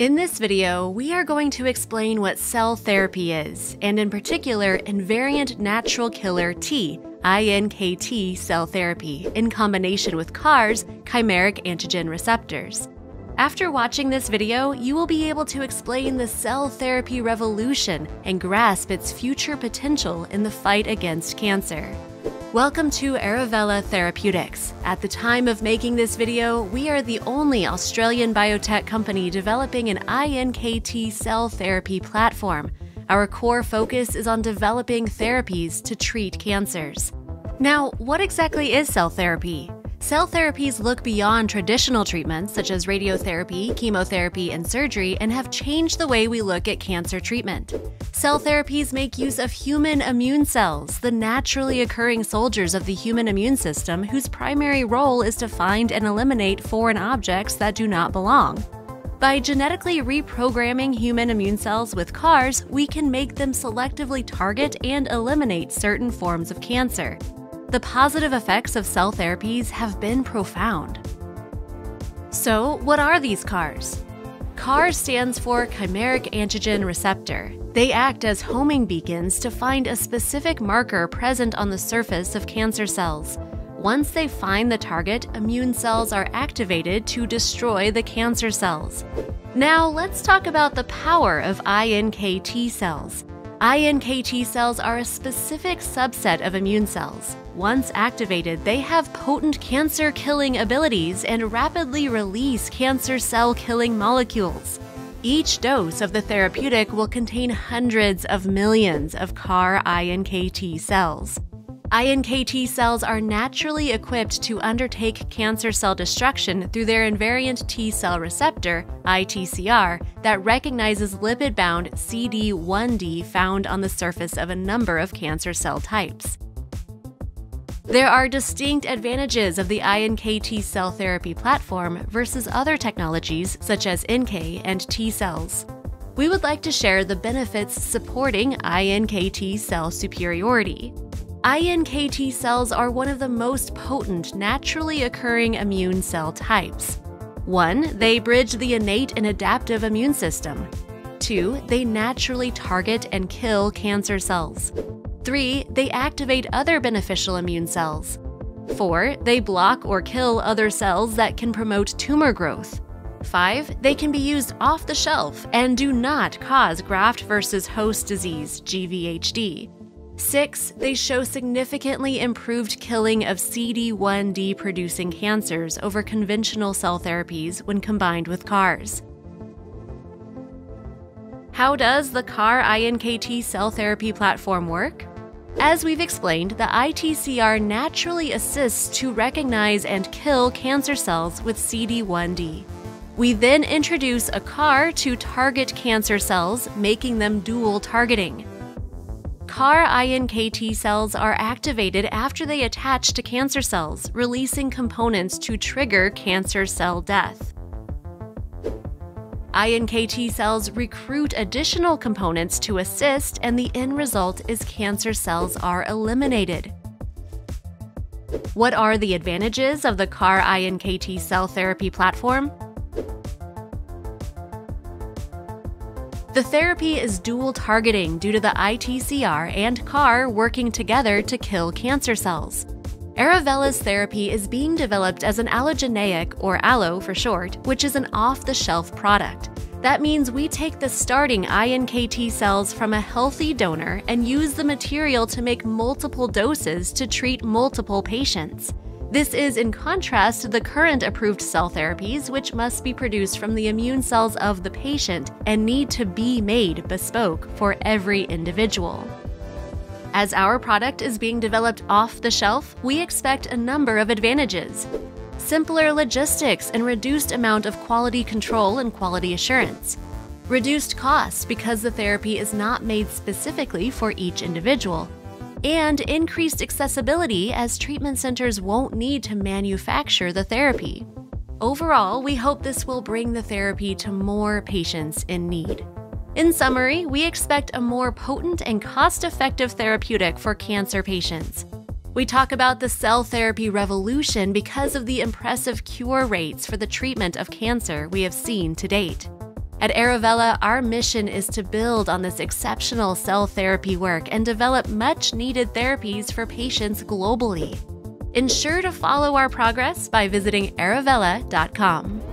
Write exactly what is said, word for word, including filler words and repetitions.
In this video, we are going to explain what cell therapy is, and in particular, invariant natural killer T, I N K T cell therapy, in combination with CAR's chimeric antigen receptors. After watching this video, you will be able to explain the cell therapy revolution and grasp its future potential in the fight against cancer. Welcome to Arovella Therapeutics. At the time of making this video, we are the only Australian biotech company developing an I N K T cell therapy platform. Our core focus is on developing therapies to treat cancers. Now, what exactly is cell therapy? Cell therapies look beyond traditional treatments such as radiotherapy, chemotherapy, and surgery and have changed the way we look at cancer treatment. Cell therapies make use of human immune cells, the naturally occurring soldiers of the human immune system whose primary role is to find and eliminate foreign objects that do not belong. By genetically reprogramming human immune cells with CARs, we can make them selectively target and eliminate certain forms of cancer. The positive effects of cell therapies have been profound. So, what are these CARs? CAR stands for chimeric antigen receptor. They act as homing beacons to find a specific marker present on the surface of cancer cells. Once they find the target, immune cells are activated to destroy the cancer cells. Now, let's talk about the power of I N K T cells. I N K T cells are a specific subset of immune cells. Once activated, they have potent cancer-killing abilities and rapidly release cancer cell-killing molecules. Each dose of the therapeutic will contain hundreds of millions of CAR I N K T cells. I N K T cells are naturally equipped to undertake cancer cell destruction through their invariant T cell receptor, I T C R, that recognizes lipid-bound C D one D found on the surface of a number of cancer cell types. There are distinct advantages of the I N K T cell therapy platform versus other technologies such as N K and T cells. We would like to share the benefits supporting I N K T cell superiority. I N K T cells are one of the most potent naturally occurring immune cell types. one. They bridge the innate and adaptive immune system. two. They naturally target and kill cancer cells. three. They activate other beneficial immune cells. four. They block or kill other cells that can promote tumor growth. five. They can be used off the shelf and do not cause graft versus host disease, G V H D. six. They show significantly improved killing of C D one D producing cancers over conventional cell therapies when combined with CARs. How does the CAR I N K T cell therapy platform work? As we've explained, the I T C R naturally assists to recognize and kill cancer cells with C D one D. We then introduce a CAR to target cancer cells, making them dual targeting. CAR I N K T cells are activated after they attach to cancer cells, releasing components to trigger cancer cell death. I N K T cells recruit additional components to assist, and the end result is cancer cells are eliminated. What are the advantages of the CAR I N K T cell therapy platform? The therapy is dual targeting due to the I T C R and CAR working together to kill cancer cells. Arovella's therapy is being developed as an allogeneic, or allo for short, which is an off-the-shelf product. That means we take the starting I N K T cells from a healthy donor and use the material to make multiple doses to treat multiple patients. This is in contrast to the current approved cell therapies, which must be produced from the immune cells of the patient and need to be made bespoke for every individual. As our product is being developed off the shelf, we expect a number of advantages: simpler logistics and reduced amount of quality control and quality assurance, reduced costs because the therapy is not made specifically for each individual, and increased accessibility as treatment centers won't need to manufacture the therapy. Overall, we hope this will bring the therapy to more patients in need. In summary, we expect a more potent and cost-effective therapeutic for cancer patients. We talk about the cell therapy revolution because of the impressive cure rates for the treatment of cancer we have seen to date. At Arovella, our mission is to build on this exceptional cell therapy work and develop much-needed therapies for patients globally. Ensure to follow our progress by visiting arovella dot com.